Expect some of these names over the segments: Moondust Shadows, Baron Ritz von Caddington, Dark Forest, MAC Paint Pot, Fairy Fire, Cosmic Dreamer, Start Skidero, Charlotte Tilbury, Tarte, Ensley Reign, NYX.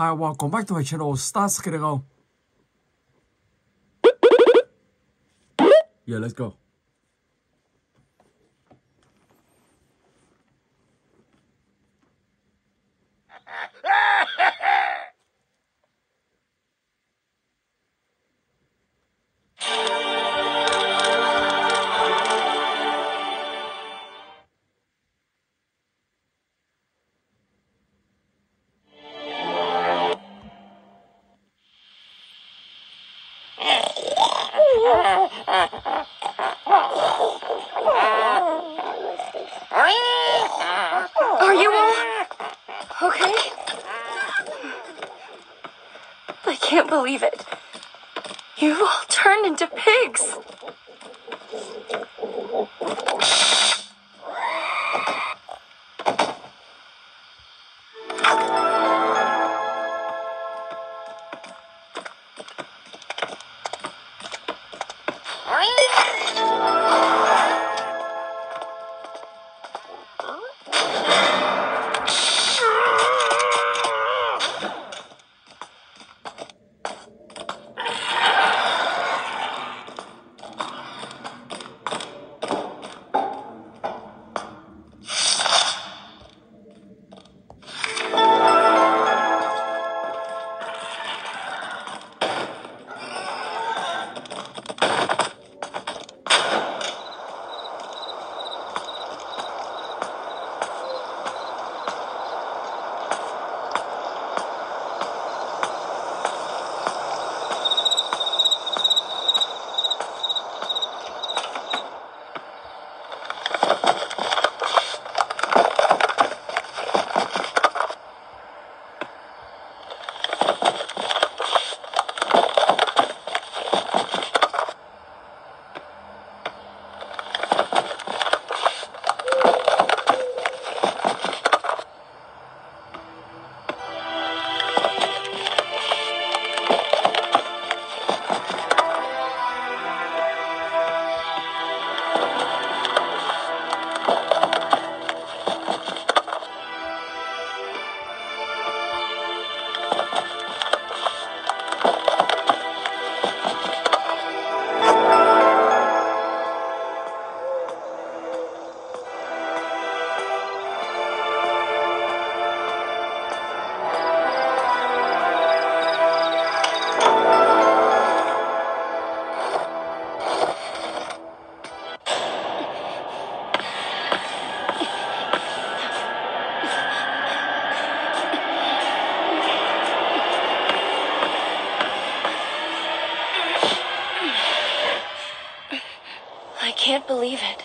Hi, welcome back to my channel, Start Skidero. Yeah, let's go. Are you all okay? I can't believe it. You've all turned into pigs. I can't believe it.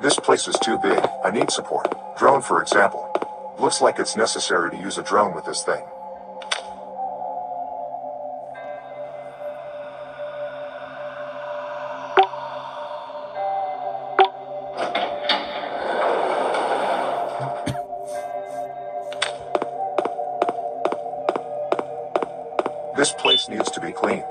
This place is too big, I need support. Drone for example. Looks like it's necessary to use a drone with this thing. This place needs to be cleaned.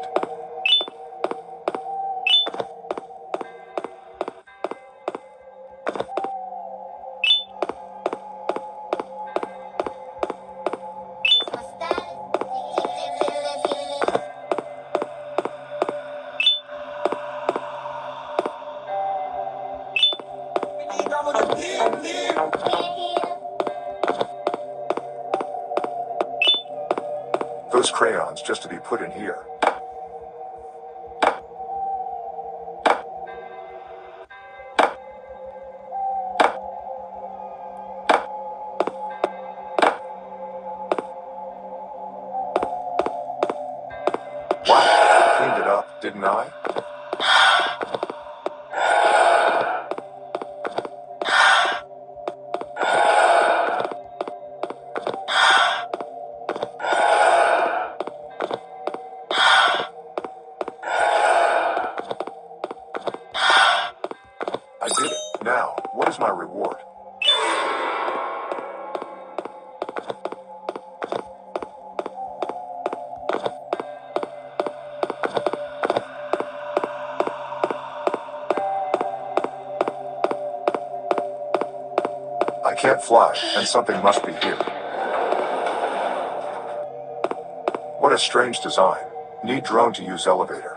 Thank you. crayons just to be put in here. Wow, I cleaned it up, didn't I? I did it. Now, what is my reward? I can't fly, and something must be here. What a strange design. Need drone to use elevator.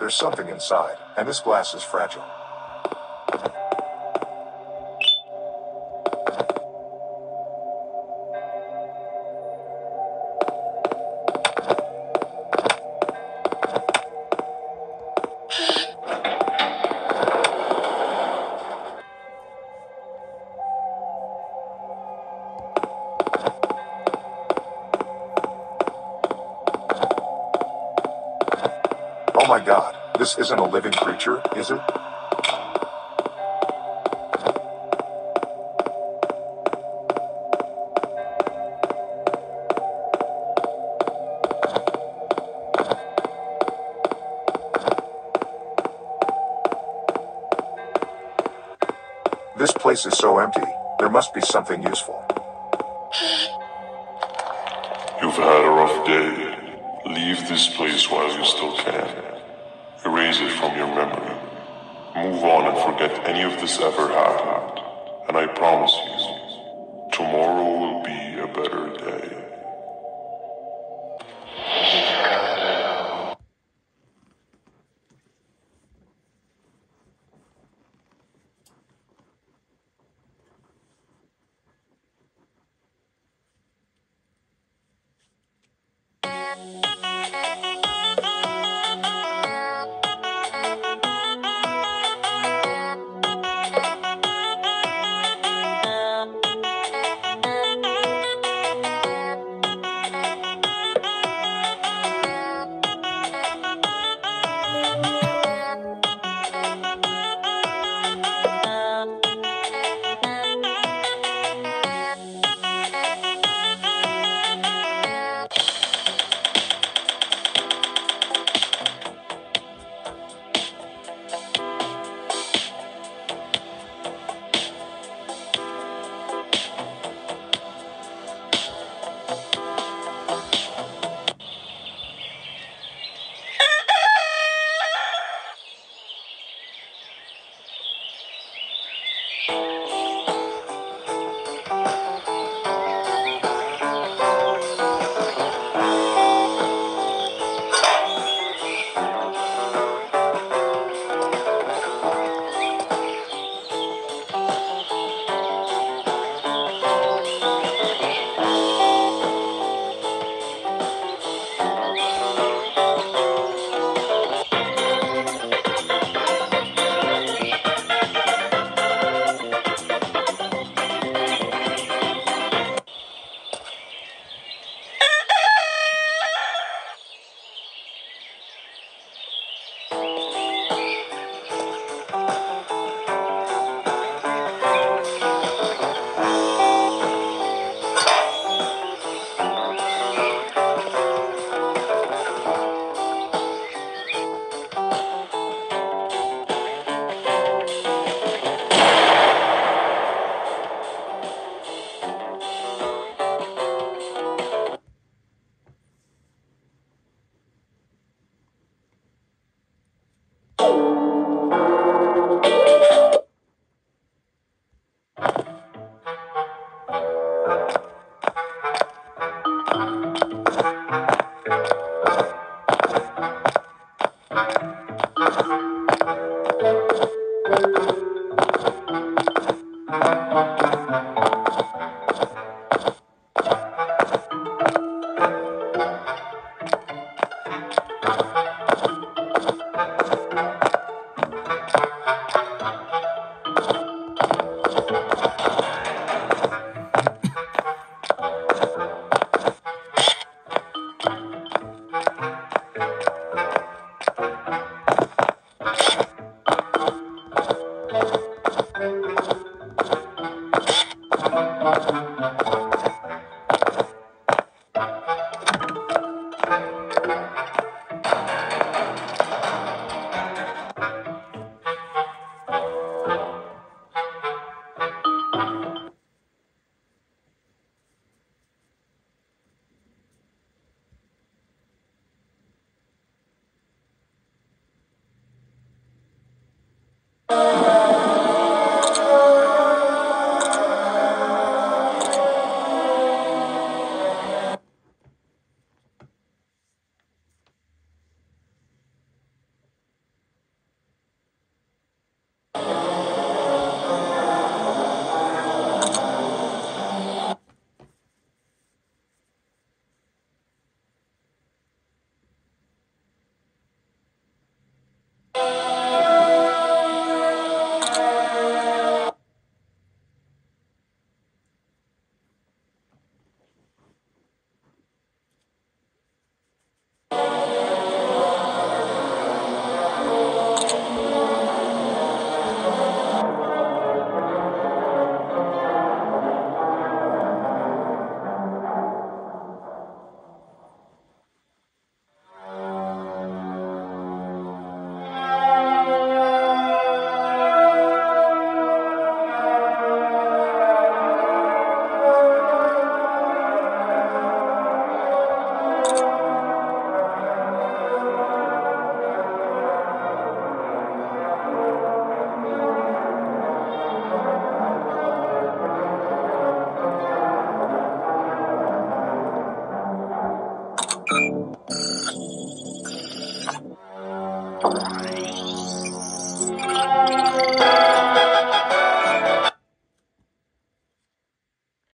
There's something inside, and this glass is fragile. Oh my God, this isn't a living creature, is it? This place is so empty, there must be something useful. You've had a rough day. Leave this place while you still can. Erase it from your memory. Move on and forget any of this ever happened. And I promise you, tomorrow will be a better day.